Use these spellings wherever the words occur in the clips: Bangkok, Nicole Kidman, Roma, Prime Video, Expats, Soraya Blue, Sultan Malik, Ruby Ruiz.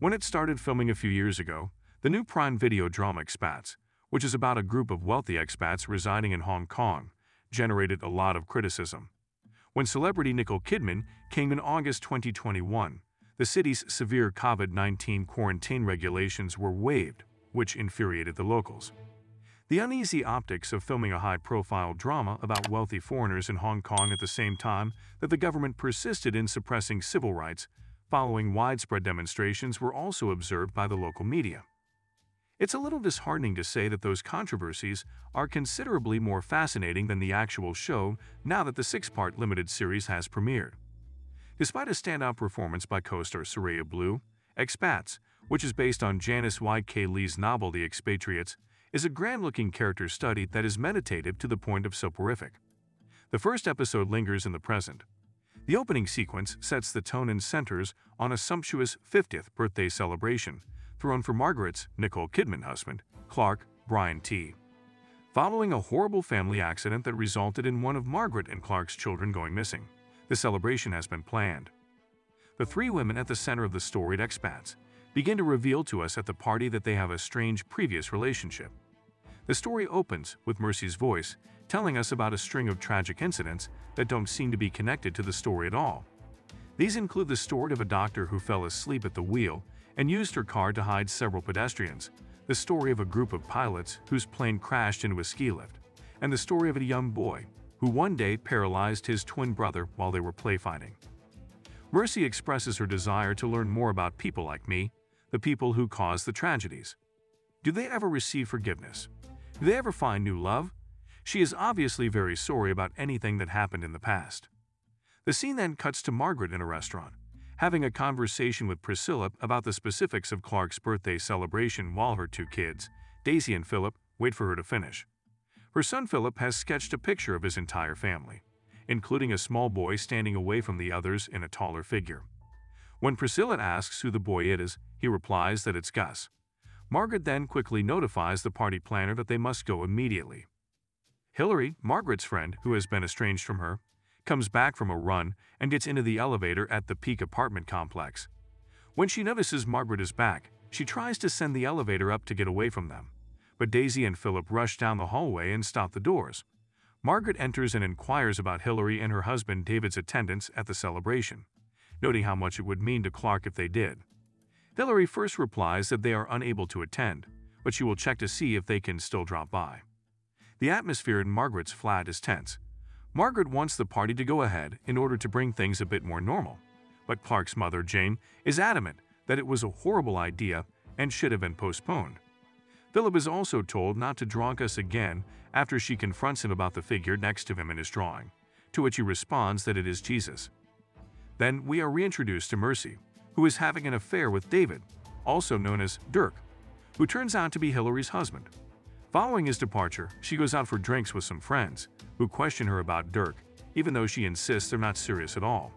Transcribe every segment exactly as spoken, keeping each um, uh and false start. When it started filming a few years ago, the new Prime Video drama Expats, which is about a group of wealthy expats residing in Hong Kong, generated a lot of criticism. When celebrity Nicole Kidman came in August twenty twenty-one, the city's severe COVID nineteen quarantine regulations were waived, which infuriated the locals. The uneasy optics of filming a high-profile drama about wealthy foreigners in Hong Kong at the same time that the government persisted in suppressing civil rights following widespread demonstrations were also observed by the local media. It's a little disheartening to say that those controversies are considerably more fascinating than the actual show now that the six-part limited series has premiered. Despite a standout performance by co-star Soraya Blue, Expats, which is based on Janice Y K Lee's novel The Expatriates, is a grand-looking character study that is meditative to the point of soporific. The first episode lingers in the present. The opening sequence sets the tone and centers on a sumptuous fiftieth birthday celebration thrown for Margaret's Nicole Kidman husband, Clark Brian T. Following a horrible family accident that resulted in one of Margaret and Clark's children going missing, the celebration has been planned. The three women at the center of the storied Expats begin to reveal to us at the party that they have a strange previous relationship. The story opens with Mercy's voice telling us about a string of tragic incidents that don't seem to be connected to the story at all. These include the story of a doctor who fell asleep at the wheel and used her car to hide several pedestrians, the story of a group of pilots whose plane crashed into a ski lift, and the story of a young boy who one day paralyzed his twin brother while they were play fighting. Mercy expresses her desire to learn more about people like me, the people who cause the tragedies. Do they ever receive forgiveness? Do they ever find new love? She is obviously very sorry about anything that happened in the past. The scene then cuts to Margaret in a restaurant, having a conversation with Priscilla about the specifics of Clark's birthday celebration while her two kids, Daisy and Philip, wait for her to finish. Her son Philip has sketched a picture of his entire family, including a small boy standing away from the others in a taller figure. When Priscilla asks who the boy is, he replies that it's Gus. Margaret then quickly notifies the party planner that they must go immediately. Hillary, Margaret's friend, who has been estranged from her, comes back from a run and gets into the elevator at the Peak apartment complex. When she notices Margaret is back, she tries to send the elevator up to get away from them, but Daisy and Philip rush down the hallway and stop the doors. Margaret enters and inquires about Hillary and her husband David's attendance at the celebration, noting how much it would mean to Clark if they did. Hillary first replies that they are unable to attend, but she will check to see if they can still drop by. The atmosphere in Margaret's flat is tense. Margaret wants the party to go ahead in order to bring things a bit more normal, but Clark's mother, Jane, is adamant that it was a horrible idea and should have been postponed. Philip is also told not to drunk us again after she confronts him about the figure next to him in his drawing, to which he responds that it is Jesus. Then we are reintroduced to Mercy, who is having an affair with David, also known as Dirk, who turns out to be Hillary's husband. Following his departure, she goes out for drinks with some friends, who question her about Dirk, even though she insists they're not serious at all.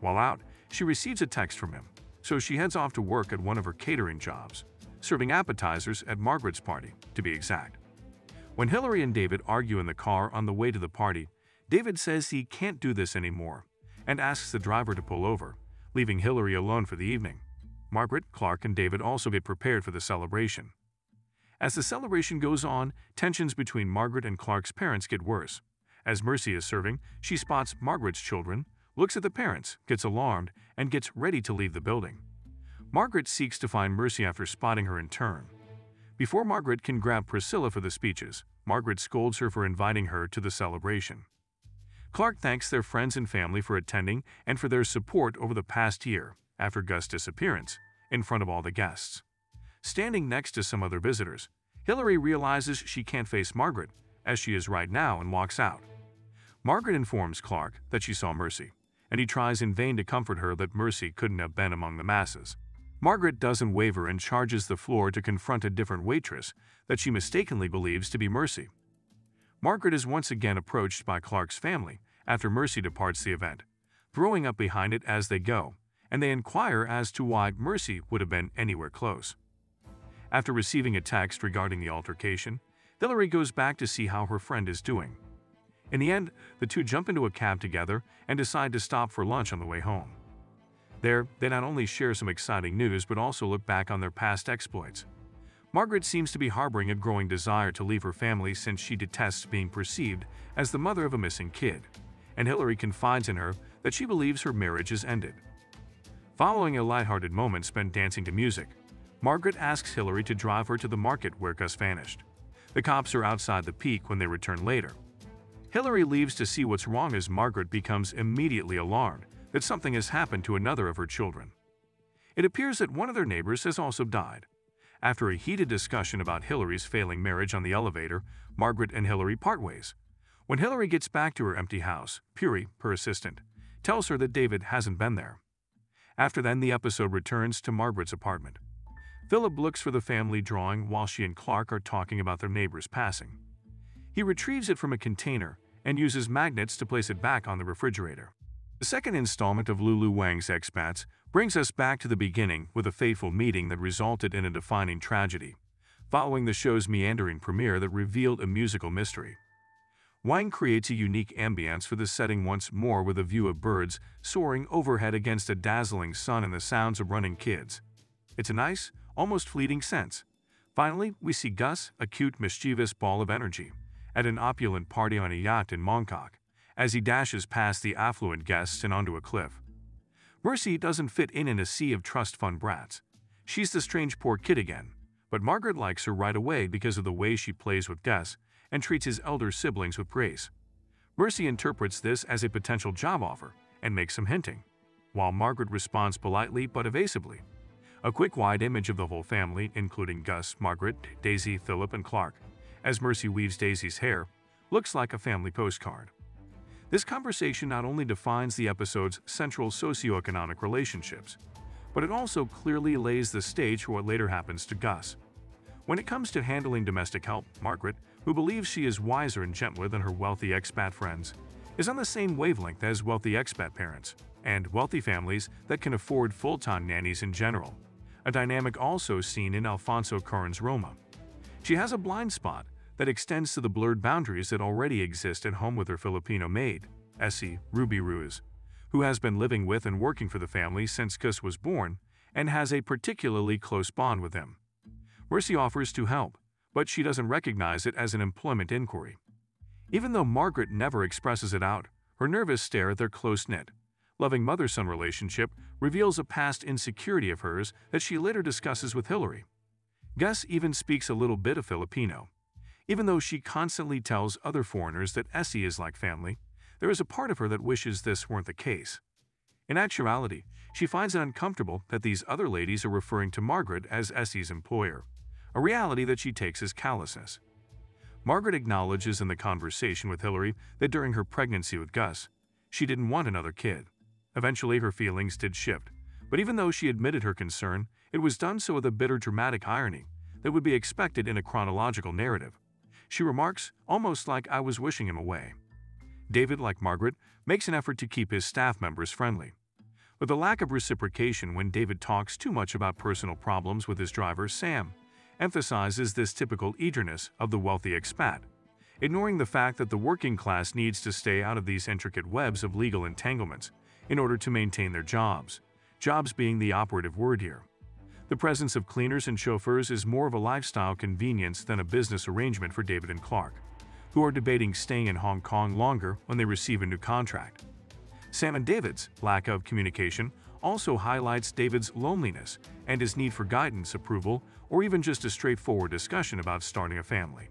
While out, she receives a text from him, so she heads off to work at one of her catering jobs, serving appetizers at Margaret's party, to be exact. When Hillary and David argue in the car on the way to the party, David says he can't do this anymore and asks the driver to pull over, leaving Hillary alone for the evening. Margaret, Clark, and David also get prepared for the celebration. As the celebration goes on, tensions between Margaret and Clark's parents get worse. As Mercy is serving, she spots Margaret's children, looks at the parents, gets alarmed, and gets ready to leave the building. Margaret seeks to find Mercy after spotting her in turn. Before Margaret can grab Priscilla for the speeches, Margaret scolds her for inviting her to the celebration. Clark thanks their friends and family for attending and for their support over the past year, after Gus' disappearance, in front of all the guests. Standing next to some other visitors, Hillary realizes she can't face Margaret, as she is right now, and walks out. Margaret informs Clark that she saw Mercy, and he tries in vain to comfort her that Mercy couldn't have been among the masses. Margaret doesn't waver and charges the floor to confront a different waitress that she mistakenly believes to be Mercy. Margaret is once again approached by Clark's family after Mercy departs the event, throwing up behind it as they go, and they inquire as to why Mercy would have been anywhere close. After receiving a text regarding the altercation, Hillary goes back to see how her friend is doing. In the end, the two jump into a cab together and decide to stop for lunch on the way home. There, they not only share some exciting news but also look back on their past exploits. Margaret seems to be harboring a growing desire to leave her family since she detests being perceived as the mother of a missing kid, and Hillary confides in her that she believes her marriage is ended. Following a lighthearted moment spent dancing to music, Margaret asks Hillary to drive her to the market where Gus vanished. The cops are outside the peak when they return later. Hillary leaves to see what's wrong as Margaret becomes immediately alarmed that something has happened to another of her children. It appears that one of their neighbors has also died. After a heated discussion about Hillary's failing marriage on the elevator, Margaret and Hillary part ways. When Hillary gets back to her empty house, Puri, her assistant, tells her that David hasn't been there. After then, the episode returns to Margaret's apartment. Philip looks for the family drawing while she and Clark are talking about their neighbor's passing. He retrieves it from a container and uses magnets to place it back on the refrigerator. The second installment of Lulu Wang's Expats brings us back to the beginning with a fateful meeting that resulted in a defining tragedy, following the show's meandering premiere that revealed a musical mystery. Wang creates a unique ambience for the setting once more with a view of birds soaring overhead against a dazzling sun and the sounds of running kids. It's a nice, almost fleeting sense. Finally, we see Gus, a cute, mischievous ball of energy, at an opulent party on a yacht in Bangkok, as he dashes past the affluent guests and onto a cliff. Mercy doesn't fit in in a sea of trust fund brats. She's the strange poor kid again, but Margaret likes her right away because of the way she plays with Gus and treats his elder siblings with grace. Mercy interprets this as a potential job offer and makes some hinting, while Margaret responds politely but evasively. A quick wide image of the whole family, including Gus, Margaret, Daisy, Philip, and Clark, as Mercy weaves Daisy's hair, looks like a family postcard. This conversation not only defines the episode's central socioeconomic relationships, but it also clearly lays the stage for what later happens to Gus. When it comes to handling domestic help, Margaret, who believes she is wiser and gentler than her wealthy expat friends, is on the same wavelength as wealthy expat parents and wealthy families that can afford full-time nannies in general, a dynamic also seen in Alfonso Cuarón's Roma. She has a blind spot that extends to the blurred boundaries that already exist at home with her Filipino maid, Essie, Ruby Ruiz, who has been living with and working for the family since Gus was born and has a particularly close bond with him. Mercy offers to help, but she doesn't recognize it as an employment inquiry. Even though Margaret never expresses it out, her nervous stare at their close-knit, loving mother-son relationship reveals a past insecurity of hers that she later discusses with Hillary. Gus even speaks a little bit of Filipino. Even though she constantly tells other foreigners that Essie is like family, there is a part of her that wishes this weren't the case. In actuality, she finds it uncomfortable that these other ladies are referring to Margaret as Essie's employer, a reality that she takes as callousness. Margaret acknowledges in the conversation with Hillary that during her pregnancy with Gus, she didn't want another kid. Eventually, her feelings did shift, but even though she admitted her concern, it was done so with a bitter dramatic irony that would be expected in a chronological narrative. She remarks, almost like I was wishing him away. David, like Margaret, makes an effort to keep his staff members friendly, but the lack of reciprocation when David talks too much about personal problems with his driver, Sam, emphasizes this typical eagerness of the wealthy expat, ignoring the fact that the working class needs to stay out of these intricate webs of legal entanglements in order to maintain their jobs, jobs being the operative word here. The presence of cleaners and chauffeurs is more of a lifestyle convenience than a business arrangement for David and Clark, who are debating staying in Hong Kong longer when they receive a new contract. Sam and David's lack of communication also highlights David's loneliness and his need for guidance, approval, or even just a straightforward discussion about starting a family,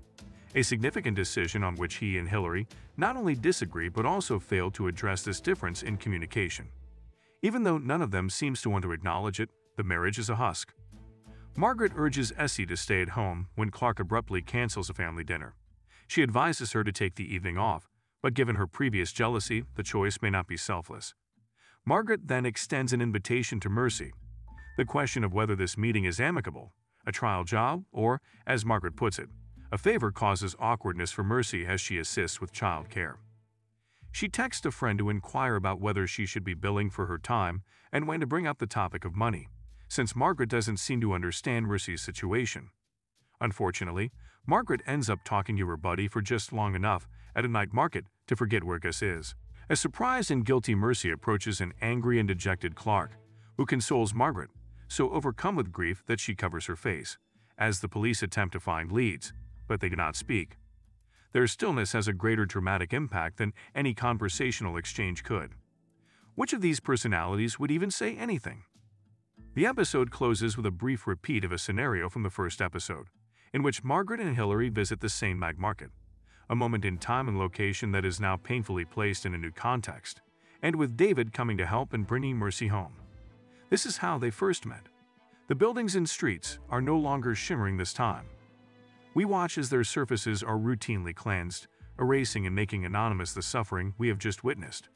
a significant decision on which he and Hillary not only disagree but also fail to address this difference in communication. Even though none of them seems to want to acknowledge it, the marriage is a husk. Margaret urges Essie to stay at home when Clark abruptly cancels a family dinner. She advises her to take the evening off, but given her previous jealousy, the choice may not be selfless. Margaret then extends an invitation to Mercy. The question of whether this meeting is amicable, a trial job, or, as Margaret puts it, a favor causes awkwardness for Mercy as she assists with child care. She texts a friend to inquire about whether she should be billing for her time and when to bring up the topic of money, since Margaret doesn't seem to understand Mercy's situation. Unfortunately, Margaret ends up talking to her buddy for just long enough at a night market to forget where Gus is. As surprised and guilty, Mercy approaches an angry and dejected Clark, who consoles Margaret, so overcome with grief that she covers her face, as the police attempt to find leads, but they cannot speak. Their stillness has a greater dramatic impact than any conversational exchange could. Which of these personalities would even say anything? The episode closes with a brief repeat of a scenario from the first episode, in which Margaret and Hillary visit the Saint Mag Market, a moment in time and location that is now painfully placed in a new context, and with David coming to help and bringing Mercy home. This is how they first met. The buildings and streets are no longer shimmering this time. We watch as their surfaces are routinely cleansed, erasing and making anonymous the suffering we have just witnessed.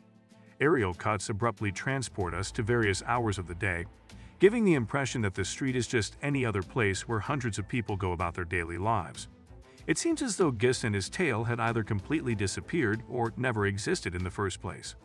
Aerial cuts abruptly transport us to various hours of the day, giving the impression that the street is just any other place where hundreds of people go about their daily lives. It seems as though Gist and his tale had either completely disappeared or never existed in the first place.